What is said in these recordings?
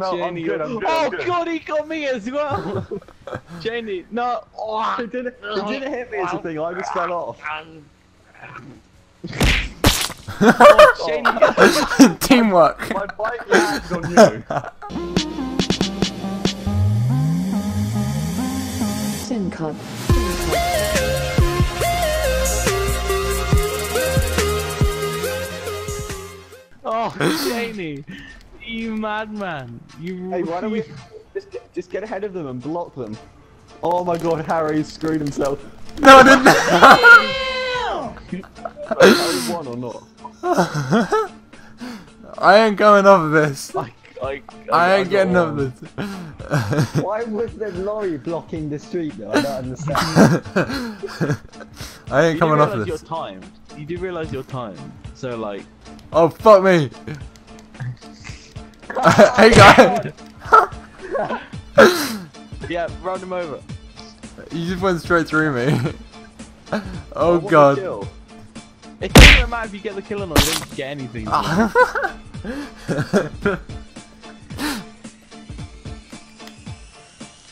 No, Janie, I'm good. Oh good. God, he got me as well. Janie, no. Oh, it didn't hit me as a thing. I just fell off. Oh, Janie, teamwork. My bike lands on you. Sin Cod. Oh, Janie, you madman! You. Hey, why don't we just get ahead of them and block them? Oh my God, Harry screwed himself. No, I didn't. I won or not? I ain't going off this. I ain't getting off this. Why was the lorry blocking the street though? I don't understand. I ain't coming off this. You're timed. You do realise you're timed. So like. Oh fuck me! Hey guy! Yeah, round him over. You just went straight through me. Oh god. It doesn't matter if you get the kill or not, you don't get anything.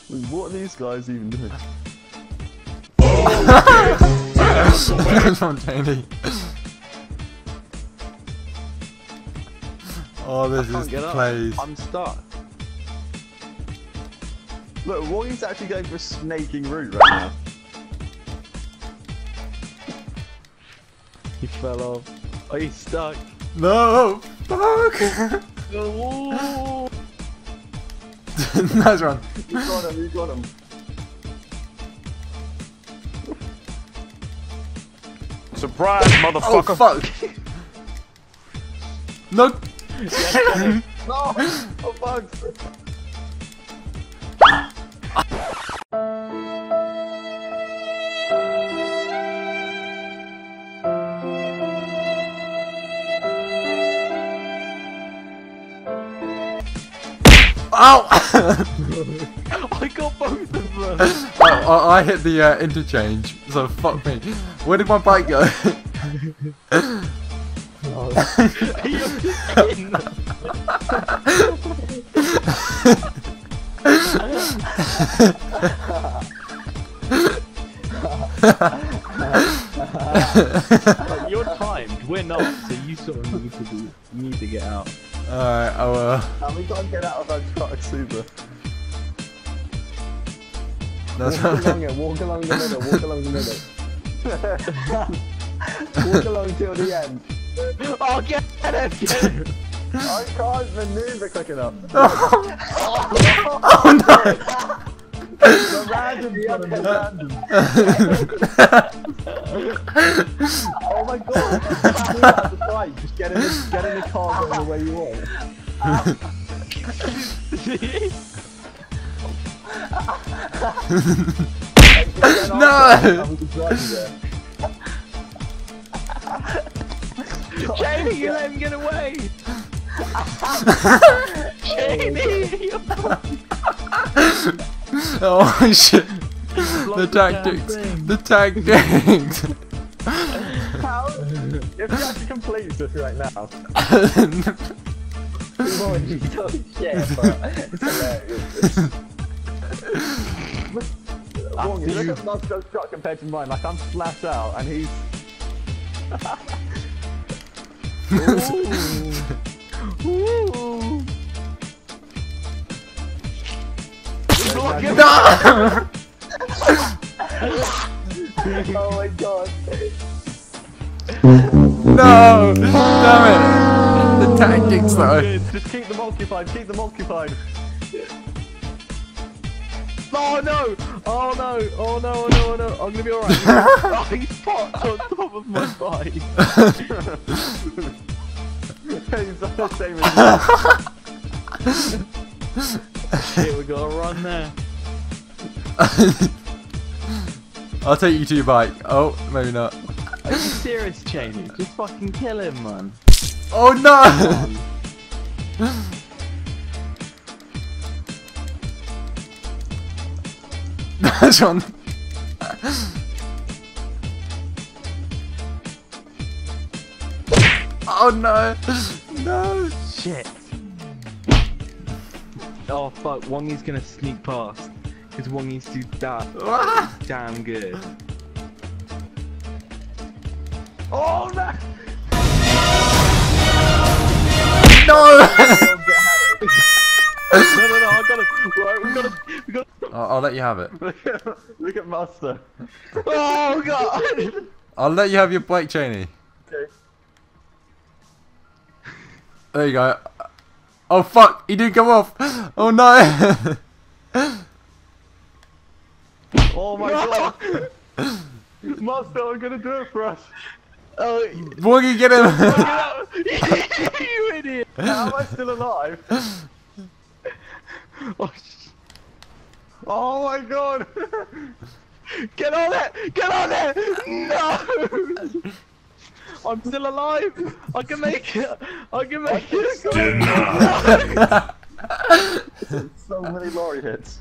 Wait, what are these guys even doing? Oh, oh, this is the place. I'm stuck. Look, Wally's actually going for a snaking route right now. He fell off. Oh, he's stuck. No! Fuck! No! Nice run. You got him, you got him. Surprise, motherfucker! Oh, fuck! No! Yes, no! Oh bugs! Ow! I got both of them! I hit the interchange, so fuck me. Where did my bike go? You're timed, we're not, so you sort of need to get out. Alright, I will. And we gotta get out of our truck, super. Walk along the middle. Walk along till the end. Oh, get it! Get it! I can't maneuver quick enough. Oh no! The random. Oh my god! That's just get in the car, go the way you want. No! Janie, you let him get away! Janie! Oh shit! The tactics! How? If you have to complete this right now. Wong, you look at Mug's shot compared to mine, like I'm flat out and he's... Ooh. No! Oh my god. No! Damn it! The tactics though. Just keep them occupied, keep them occupied. Oh no! Oh no! Oh no! Oh no! Oh no! I'm gonna be alright. Oh, he's parked on top of my bike. He's on the same as me. Shit, we gotta run there. I'll take you to your bike. Oh, maybe not. Are you serious, Janie? Just fucking kill him, man. Oh no! Nice one. Oh no! No! Shit! Oh fuck, Wongy's gonna sneak past. Because Wongy's do that damn good. Oh no! No! No, I got it. Right, we got it. I'll let you have it. Look at Master. Oh god! I'll let you have your bike, Cheney. Okay. There you go. Oh fuck! He didn't come off. Oh no! Oh my god! Master, I'm gonna do it for us. Oh, Wongy, get him! You idiot! How am I still alive? Oh, oh my god! Get on it! Get on it! No! I'm still alive! I can make it! I can make it! So many lorry hits.